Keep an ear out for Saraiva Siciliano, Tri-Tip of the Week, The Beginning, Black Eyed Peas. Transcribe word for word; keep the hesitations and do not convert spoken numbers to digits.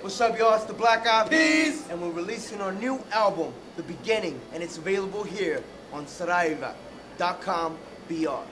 What's up, y'all? It's the Black Eyed Peas, and we're releasing our new album, The Beginning, and it's available here on Saraiva dot com B R.